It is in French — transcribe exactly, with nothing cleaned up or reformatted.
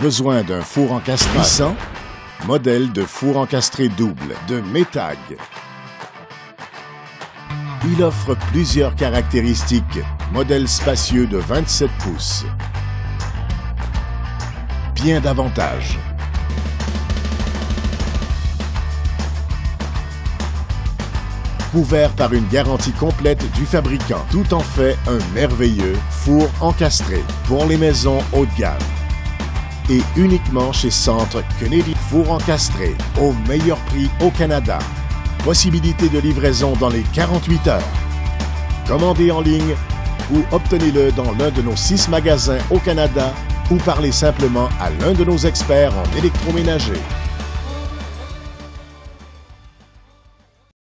Besoin d'un four encastré puissant? Modèle de four encastré double de Maytag. Il offre plusieurs caractéristiques. Modèle spacieux de vingt-sept pouces. Bien davantage. Couvert par une garantie complète du fabricant. Tout en fait un merveilleux four encastré pour les maisons haut de gamme. Et uniquement chez Centre Kennedy. Four encastré au meilleur prix au Canada. Possibilité de livraison dans les quarante-huit heures. Commandez en ligne ou obtenez-le dans l'un de nos six magasins au Canada ou parlez simplement à l'un de nos experts en électroménager.